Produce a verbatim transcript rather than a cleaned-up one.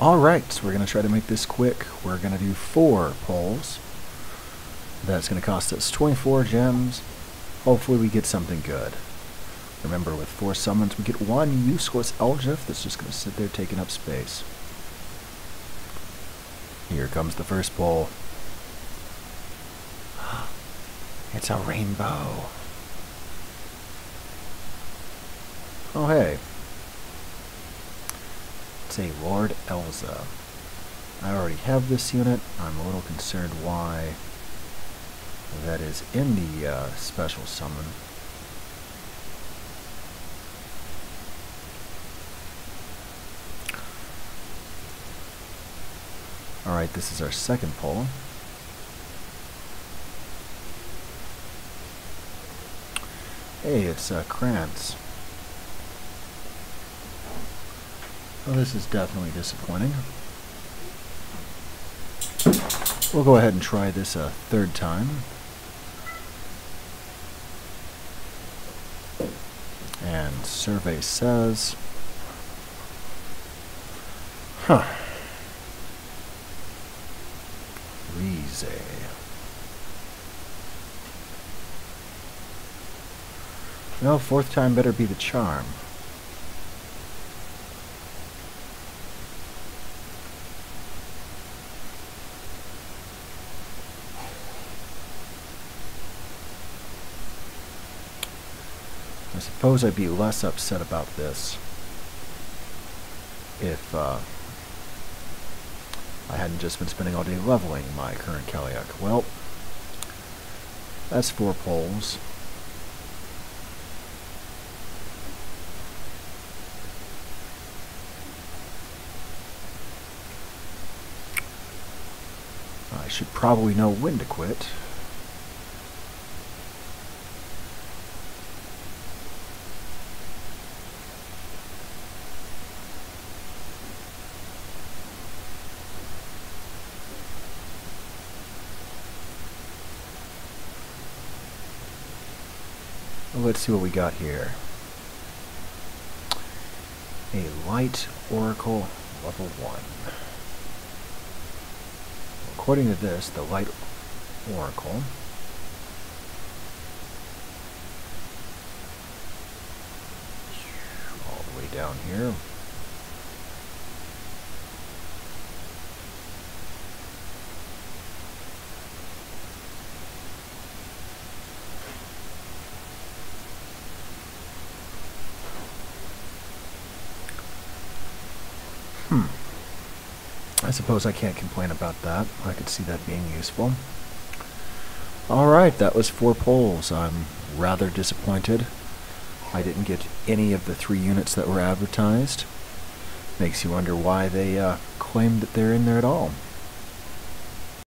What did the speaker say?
Alright, so we're going to try to make this quick. We're going to do four poles. That's going to cost us twenty-four gems. Hopefully we get something good. Remember, with four summons, we get one useless Elgif that's just going to sit there taking up space. Here comes the first pole. It's a rainbow. Oh, hey. It's a Lord Elza. I already have this unit. I'm a little concerned why that is in the uh, special summon. Alright, this is our second pole. Hey, it's uh, Krantz. Well, this is definitely disappointing. We'll go ahead and try this a third time. And survey says... Huh. Reeze. Well, fourth time better be the charm. I suppose I'd be less upset about this if uh, I hadn't just been spending all day leveling my current Kalyak. Well, that's four poles. I should probably know when to quit. Let's see what we got here. A Light Oracle level one. According to this, the Light Oracle all the way down here. I suppose I can't complain about that. I could see that being useful. Alright, that was four poles. I'm rather disappointed. I didn't get any of the three units that were advertised. Makes you wonder why they uh, claimed that they're in there at all.